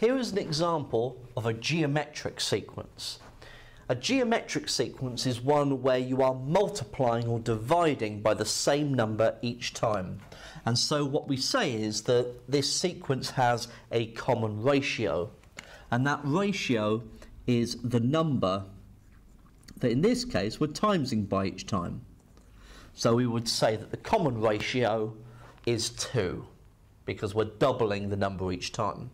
Here is an example of a geometric sequence. A geometric sequence is one where you are multiplying or dividing by the same number each time. And so what we say is that this sequence has a common ratio. And that ratio is the number that in this case we're timesing by each time. So we would say that the common ratio is 2 because we're doubling the number each time.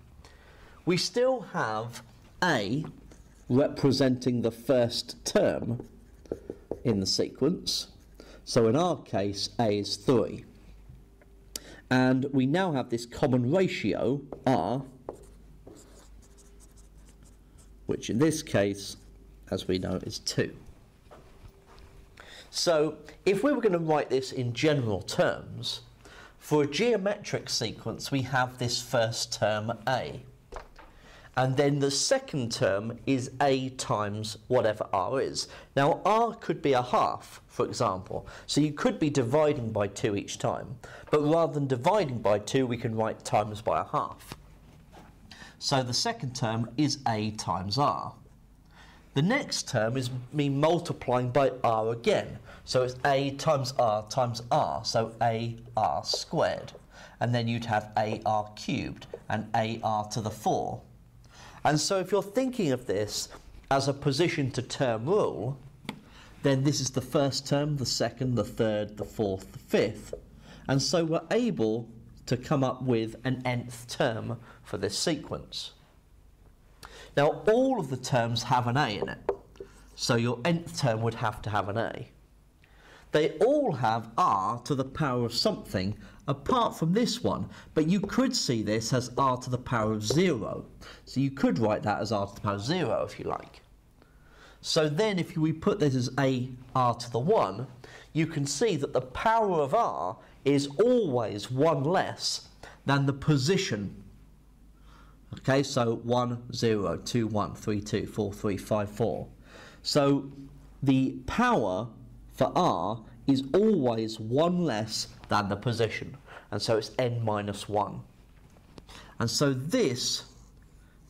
We still have A representing the first term in the sequence, so in our case A is 3, and we now have this common ratio R, which in this case, as we know, is 2. So if we were going to write this in general terms, for a geometric sequence we have this first term A, and then the second term is A times whatever R is. Now R could be a half, for example, so you could be dividing by 2 each time, but rather than dividing by 2 we can write times by a half. So the second term is A times R. The next term is me multiplying by R again, so it's A times R, so AR squared, and then you'd have AR cubed and AR to the 4. And so if you're thinking of this as a position to term rule, then this is the first term, the second, the third, the fourth, the fifth. And so we're able to come up with an nth term for this sequence. Now all of the terms have an A in it, so your nth term would have to have an A. They all have R to the power of something apart from this one, but you could see this as R to the power of 0. So you could write that as R to the power of 0 if you like. So then if we put this as A R to the 1, you can see that the power of R is always 1 less than the position. Okay, so 1, 0, 2, 1, 3, 2, 4, 3, 5, 4. So the power for R is always 1 less than the position, and so it's n minus 1. And so this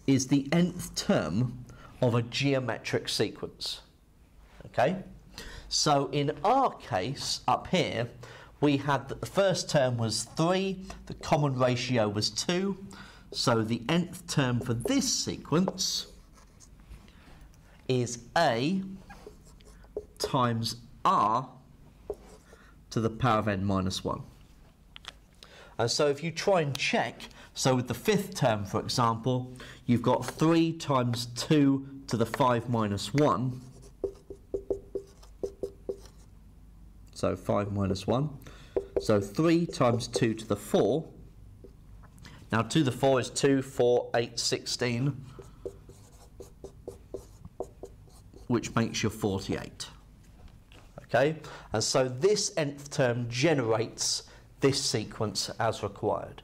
is the nth term of a geometric sequence. Okay? So in our case up here, we had that the first term was 3, the common ratio was 2, so the nth term for this sequence is A times R to the power of n minus 1. And so if you try and check, so with the fifth term, for example, you've got 3 times 2 to the 5 minus 1. So 5 minus 1. So 3 times 2 to the 4. Now 2 to the 4 is 2, 4, 8, 16, which makes you 48. Okay, and so this nth term generates this sequence as required.